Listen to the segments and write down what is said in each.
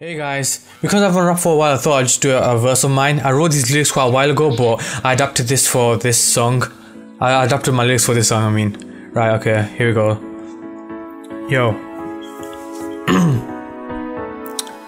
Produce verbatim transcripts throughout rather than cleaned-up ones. Hey guys, because I've been up for a while, I thought I'd just do a, a verse of mine. I wrote these lyrics quite a while ago, but I adapted this for this song. I adapted my lyrics for this song, I mean. Right, okay, here we go. Yo.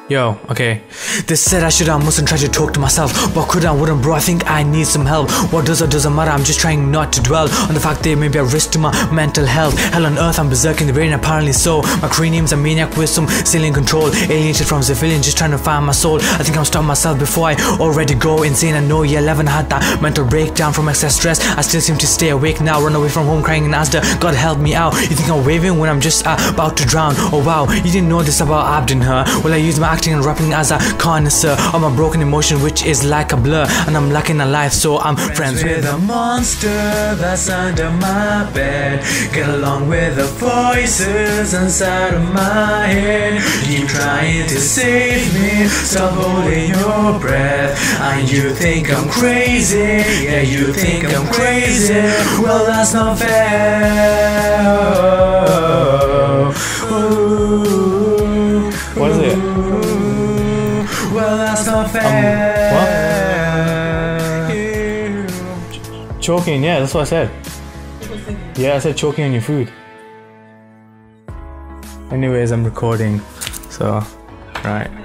Yo, okay. They said I should, I mustn't try to talk to myself, but could I wouldn't, bro, I think I need some help. What does or doesn't matter, I'm just trying not to dwell on the fact that maybe I risk to my mental health. Hell on earth, I'm berserk in the brain, apparently so. My cranium's a maniac with some ceiling control, alienated from civilian, just trying to find my soul. I think I'm stopping myself before I already go insane. I know year eleven had that mental breakdown from excess stress. I still seem to stay awake now, run away from home crying in Asda, God help me out. You think I'm waving when I'm just uh, about to drown. Oh wow, you didn't know this about Abdin, huh? Well, I use my acting and rapping as a connoisseur of my broken emotion, which is like a blur, and I'm lacking a life, so I'm friends, friends with a monster that's under my bed. Get along with the voices inside of my head. You trying to save me, stop holding your breath. And you think I'm crazy, yeah, you think I'm crazy. Well, that's not fair. What is it? Well, that's not fair. Um, what? Ch choking, yeah, that's what I said. Yeah, I said choking on your food. Anyways, I'm recording, so, right.